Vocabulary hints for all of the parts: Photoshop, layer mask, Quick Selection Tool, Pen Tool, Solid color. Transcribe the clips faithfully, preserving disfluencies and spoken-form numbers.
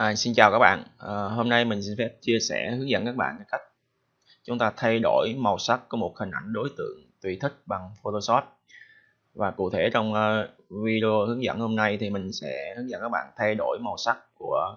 À, xin chào các bạn. À, hôm nay mình xin phép chia sẻ hướng dẫn các bạn cách chúng ta thay đổi màu sắc của một hình ảnh đối tượng tùy thích bằng Photoshop. Và cụ thể trong uh, video hướng dẫn hôm nay thì mình sẽ hướng dẫn các bạn thay đổi màu sắc của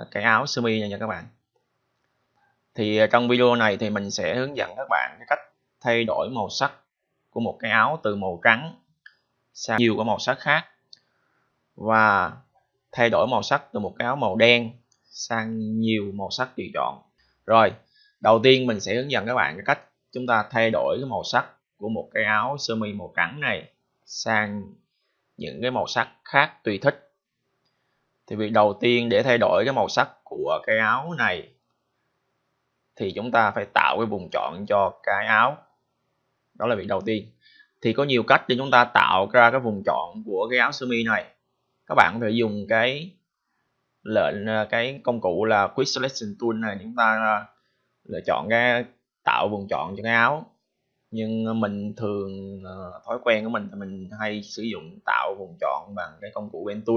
uh, cái áo sơ mi này nha các bạn. Thì uh, trong video này thì mình sẽ hướng dẫn các bạn cái cách thay đổi màu sắc của một cái áo từ màu trắng sang nhiều cái màu sắc khác, và thay đổi màu sắc từ một cái áo màu đen sang nhiều màu sắc tùy chọn. Rồi, đầu tiên mình sẽ hướng dẫn các bạn cái cách chúng ta thay đổi cái màu sắc của một cái áo sơ mi màu trắng này sang những cái màu sắc khác tùy thích. Thì việc đầu tiên để thay đổi cái màu sắc của cái áo này thì chúng ta phải tạo cái vùng chọn cho cái áo. Đó là việc đầu tiên. Thì có nhiều cách để chúng ta tạo ra cái vùng chọn của cái áo sơ mi này. Các bạn có thể dùng cái lệnh cái công cụ là Quick Selection Tool này, chúng ta lựa chọn cái tạo vùng chọn cho cái áo. Nhưng mình thường thói quen của mình thì mình hay sử dụng tạo vùng chọn bằng cái công cụ Pen Tool,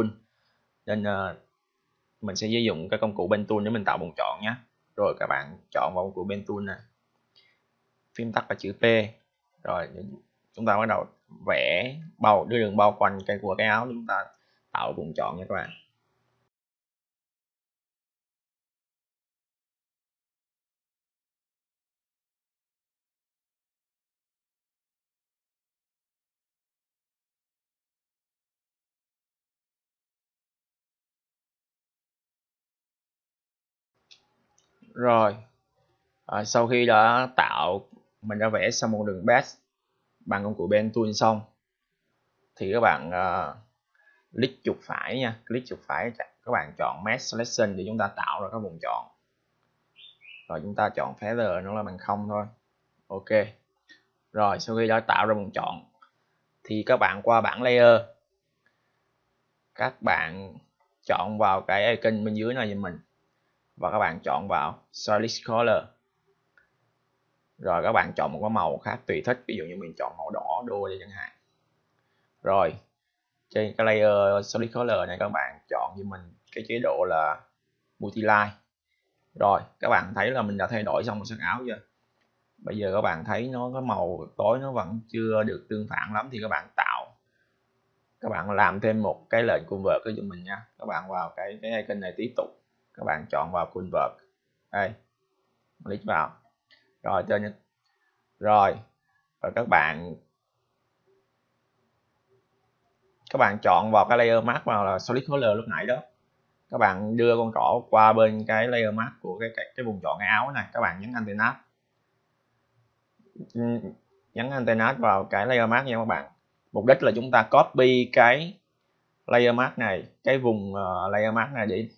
nên mình sẽ sử dụng cái công cụ Pen Tool để mình tạo vùng chọn nhé. Rồi các bạn chọn vào công cụ Pen Tool này, phím tắt là chữ P, rồi chúng ta bắt đầu vẽ bao đưa đường bao quanh cái của cái áo, chúng ta tạo vùng chọn nha các bạn. Rồi, à, sau khi đã tạo mình đã vẽ xong một đường base bằng công cụ Pen Tool xong thì các bạn à, click chuột phải nha, click chuột phải các bạn chọn Mesh Selection để chúng ta tạo ra các vùng chọn. Rồi chúng ta chọn Feather nó là bằng không thôi. Ok. Rồi sau khi đã tạo ra vùng chọn thì các bạn qua bảng Layer, các bạn chọn vào cái icon bên dưới này cho mình và các bạn chọn vào Solid Color. Rồi các bạn chọn một cái màu khác tùy thích, ví dụ như mình chọn màu đỏ đô đi chẳng hạn. Rồi trên cái layer Solid Color này các bạn chọn cho mình cái chế độ là Multiline. Rồi các bạn thấy là mình đã thay đổi xong màu sắc áo chưa? Bây giờ các bạn thấy nó có màu tối, nó vẫn chưa được tương phản lắm, thì các bạn tạo các bạn làm thêm một cái lệnh Convert cho mình nha. Các bạn vào cái cái icon này tiếp tục, các bạn chọn vào Convert đây, click vào rồi trên rồi rồi các bạn các bạn chọn vào cái layer mask vào là Solid Color lúc nãy đó, các bạn đưa con trỏ qua bên cái layer mask của cái cái, cái vùng chọn cái áo này, các bạn nhấn antenna nhấn antenna vào cái layer mask nha các bạn. Mục đích là chúng ta copy cái layer mask này, cái vùng uh, layer mask này để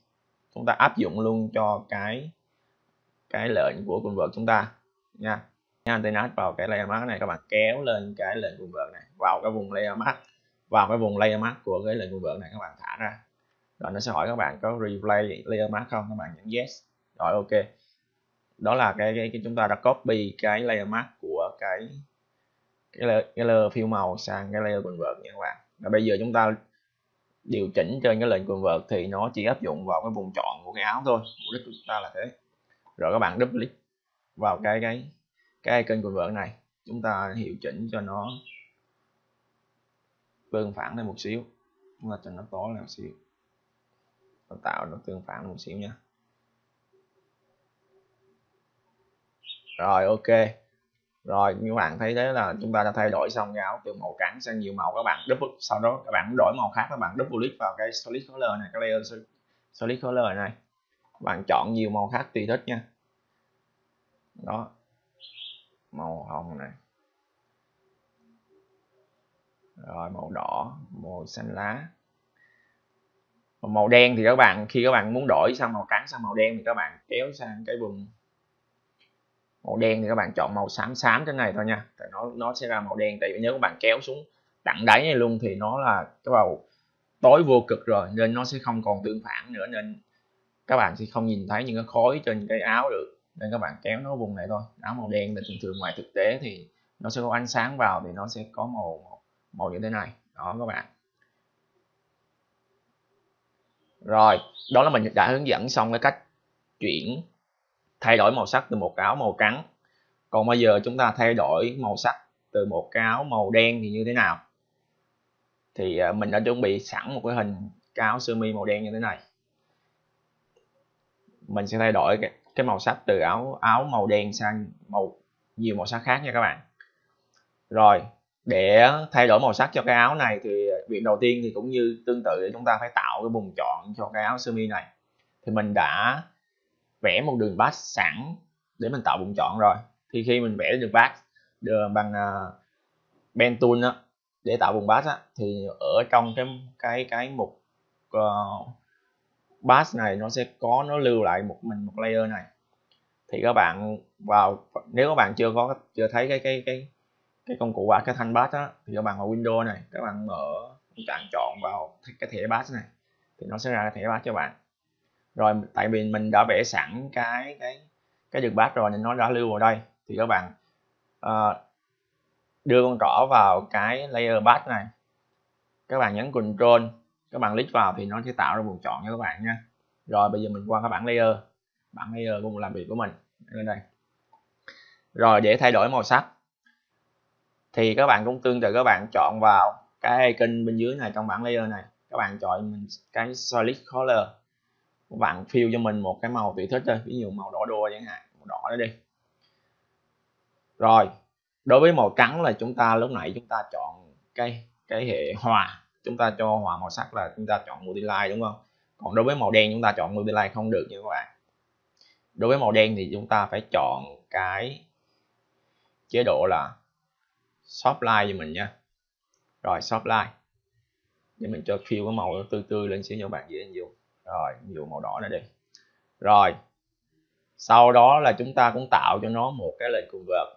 chúng ta áp dụng luôn cho cái cái lệnh của Convert chúng ta nha. Nhấn antenna vào cái layer mask này, các bạn kéo lên cái lệnh Convert này vào cái vùng layer mask, vào cái vùng layer mask của cái lệnh Convert này, các bạn thả ra. Rồi nó sẽ hỏi các bạn có replay layer mask không, các bạn nhấn yes. Rồi ok. Đó là cái, cái, cái chúng ta đã copy cái layer mask của cái cái layer, cái layer fill màu sang cái layer Convert nha các bạn. Và bây giờ chúng ta điều chỉnh trên cái lệnh Convert thì nó chỉ áp dụng vào cái vùng chọn của cái áo thôi. Mục đích của chúng ta là thế. Rồi các bạn double click vào cái cái cái icon Convert này, chúng ta hiệu chỉnh cho nó tương phản lên một xíu, chúng ta cho nó tối lên một xíu, nó tạo nó tương phản một xíu nha. Rồi ok. Rồi như bạn thấy thế là chúng ta đã thay đổi xong cái áo từ màu trắng sang nhiều màu. Các bạn double, sau đó các bạn đổi màu khác, các bạn double click vào cái Solid Color này, cái layer Solid Color này, các bạn chọn nhiều màu khác tùy thích nha. Đó, màu hồng này, rồi màu đỏ, màu xanh lá, màu đen. Thì các bạn khi các bạn muốn đổi sang màu trắng sang màu đen thì các bạn kéo sang cái vùng màu đen, thì các bạn chọn màu xám xám trên này thôi nha, tại nó nó sẽ ra màu đen. Tại vì nếu các bạn kéo xuống tận đáy này luôn thì nó là cái màu tối vô cực rồi, nên nó sẽ không còn tương phản nữa, nên các bạn sẽ không nhìn thấy những cái khối trên cái áo được, nên các bạn kéo nó vùng này thôi. Áo màu đen thì thường thường ngoài thực tế thì nó sẽ có ánh sáng vào thì nó sẽ có màu màu như thế này đó các bạn. Rồi, đó là mình đã hướng dẫn xong cái cách chuyển thay đổi màu sắc từ một áo màu trắng. Còn bây giờ chúng ta thay đổi màu sắc từ một áo màu đen thì như thế nào? Thì mình đã chuẩn bị sẵn một cái hình cái áo sơ mi màu đen như thế này. Mình sẽ thay đổi cái, cái màu sắc từ áo áo màu đen sang màu nhiều màu sắc khác nha các bạn. Rồi, để thay đổi màu sắc cho cái áo này thì việc đầu tiên thì cũng như tương tự, chúng ta phải tạo cái vùng chọn cho cái áo sơ mi này. Thì mình đã vẽ một đường path sẵn để mình tạo vùng chọn rồi. Thì khi mình vẽ đường path bằng uh, Pen Tool đó, để tạo vùng path thì ở trong cái cái cái mục uh, path này nó sẽ có, nó lưu lại một mình một layer này. Thì các bạn vào, nếu các bạn chưa có chưa thấy cái cái cái cái công cụ và cái thanh path đó, thì các bạn vào Window này, các bạn mở chọn chọn vào cái thẻ path này thì nó sẽ ra cái thẻ path cho bạn. Rồi tại vì mình đã vẽ sẵn cái cái cái đường path rồi nên nó đã lưu vào đây. Thì các bạn uh, đưa con trỏ vào cái layer path này, các bạn nhấn Control, các bạn click vào thì nó sẽ tạo ra vùng chọn cho các bạn nha. Rồi bây giờ mình qua cái bảng layer, bảng layer của làm việc của mình lên đây. Rồi để thay đổi màu sắc thì các bạn cũng tương tự, các bạn chọn vào cái icon bên dưới này trong bảng layer này, các bạn chọn mình cái Solid color, các bạn fill cho mình một cái màu tùy thích thôi, ví dụ màu đỏ đô chẳng hạn, màu đỏ đó đi. Rồi đối với màu trắng là chúng ta lúc nãy chúng ta chọn cái cái hệ hòa, chúng ta cho hòa màu sắc là chúng ta chọn multiply đúng không? Còn đối với màu đen chúng ta chọn multiply không được nha các bạn. Đối với màu đen thì chúng ta phải chọn cái chế độ là soft light cho mình nha. Rồi soft light để mình cho fill cái màu tươi tươi lên xíu cho bạn dễ hình dung. Rồi ví dụ màu đỏ này đi. Rồi sau đó là chúng ta cũng tạo cho nó một cái lệnh convert,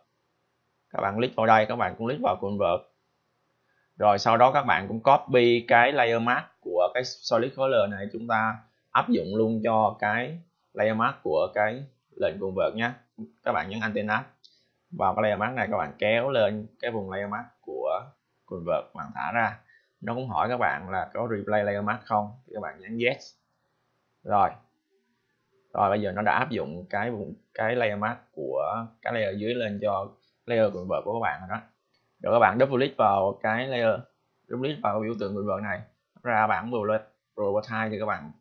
các bạn click vào đây, các bạn cũng click vào convert. Rồi sau đó các bạn cũng copy cái layer mask của cái solid color này, chúng ta áp dụng luôn cho cái layer mask của cái lệnh convert nhé. Các bạn nhấn antenna vào cái layer mask này, các bạn kéo lên cái vùng layer mask của convert, các bạn thả ra. Nó cũng hỏi các bạn là có replay layer mask không, thì các bạn nhấn yes. Rồi rồi bây giờ nó đã áp dụng cái vùng cái layer mask của cái layer dưới lên cho layer convert của các bạn rồi đó. Rồi các bạn double click vào cái layer, double click vào biểu tượng convert này, ra bảng property thì các bạn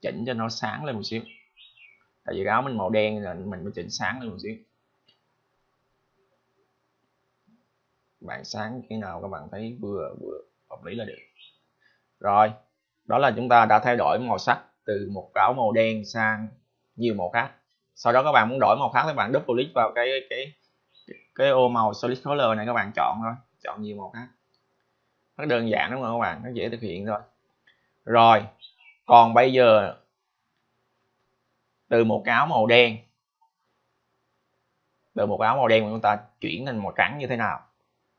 chỉnh cho nó sáng lên một xíu. Tại vì áo mình màu đen nên mình phải chỉnh sáng lên một xíu. Bạn sáng khi nào các bạn thấy vừa vừa hợp lý là được. Rồi, đó là chúng ta đã thay đổi màu sắc từ một áo màu đen sang nhiều màu khác. Sau đó các bạn muốn đổi màu khác, các bạn double click vào cái cái cái ô màu solid color này, các bạn chọn thôi, chọn nhiều màu khác. Rất đơn giản đúng không các bạn, nó dễ thực hiện thôi. Rồi, còn bây giờ từ một áo màu đen từ một áo màu đen mà chúng ta chuyển thành màu trắng như thế nào?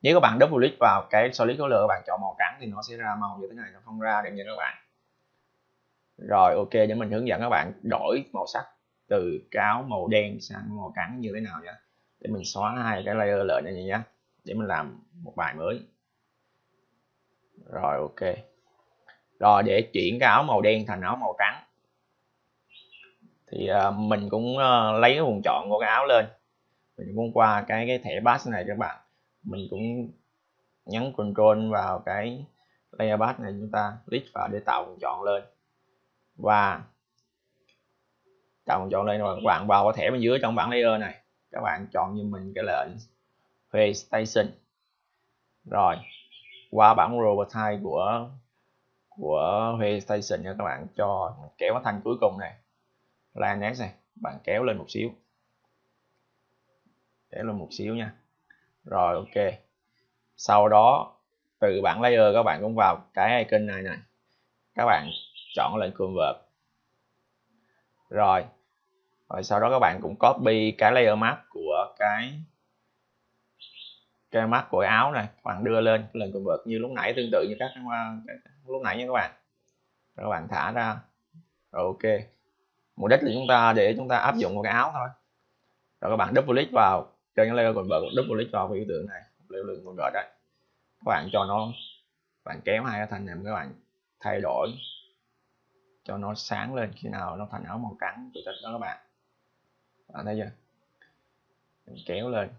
Nếu các bạn double click vào cái solid color, các bạn chọn màu trắng thì nó sẽ ra màu như thế này, nó không ra được như các bạn. Rồi ok, để mình hướng dẫn các bạn đổi màu sắc từ áo màu đen sang màu trắng như thế nào nhé. Để mình xóa hai cái layer lại này nhé, để mình làm một bài mới. Rồi ok. Rồi để chuyển cái áo màu đen thành áo màu trắng thì mình cũng lấy cái vùng chọn của cái áo lên, mình cũng qua cái cái thẻ path này các bạn, mình cũng nhấn Control vào cái layer path này, chúng ta click vào để tạo vùng chọn lên và tạo vùng chọn lên. Rồi các bạn vào cái thẻ bên dưới trong bảng layer này, các bạn chọn như mình cái lệnh về station, rồi qua bảng property của của về station nha các bạn, cho kéo cái thanh cuối cùng này, line này, bạn kéo lên một xíu, kéo lên một xíu nha. Rồi ok, sau đó từ bảng layer các bạn cũng vào cái icon này này, các bạn chọn lệnh convert. Rồi rồi sau đó các bạn cũng copy cái layer mask của cái cái mask của áo này, các bạn đưa lên lệnh convert như lúc nãy, tương tự như các lúc nãy nha các bạn. Rồi các bạn thả ra. Rồi ok, mục đích là chúng ta để chúng ta áp dụng một cái áo thôi. Rồi các bạn double click vào trên cái layer convert, double click vào biểu tượng này, biểu tượng convert đấy, các bạn cho nó, bạn kéo hai cái thanh này, các bạn thay đổi cho nó sáng lên, khi nào nó thành áo màu trắng thì đó các bạn đó, thấy chưa, mình kéo lên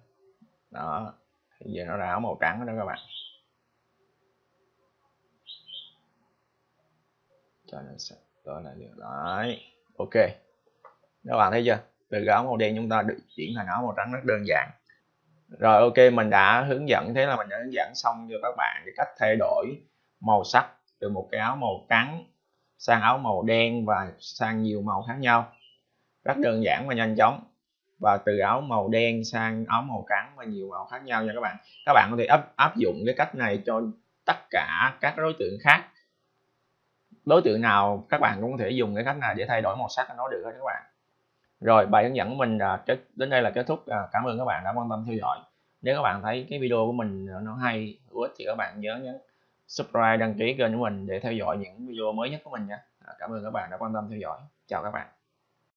đó thì giờ nó ra áo màu trắng đó các bạn, cho nó sẽ gọi là được đấy. Ok, các bạn thấy chưa, từ áo màu đen chúng ta được chuyển thành áo màu trắng rất đơn giản. Rồi ok, mình đã hướng dẫn, thế là mình đã hướng dẫn xong cho các bạn cái cách thay đổi màu sắc từ một cái áo màu trắng sang áo màu đen và sang nhiều màu khác nhau, rất đơn giản và nhanh chóng, và từ áo màu đen sang áo màu trắng và nhiều màu khác nhau nha các bạn. Các bạn có thể áp, áp dụng cái cách này cho tất cả các đối tượng khác, đối tượng nào các bạn cũng có thể dùng cái cách này để thay đổi màu sắc nó được hết các bạn. Rồi bài hướng dẫn của mình đến đây là kết thúc. Cảm ơn các bạn đã quan tâm theo dõi. Nếu các bạn thấy cái video của mình nó hay, hữu ích thì các bạn nhớ nhấn subscribe, đăng ký kênh của mình để theo dõi những video mới nhất của mình nha. Cảm ơn các bạn đã quan tâm theo dõi. Chào các bạn.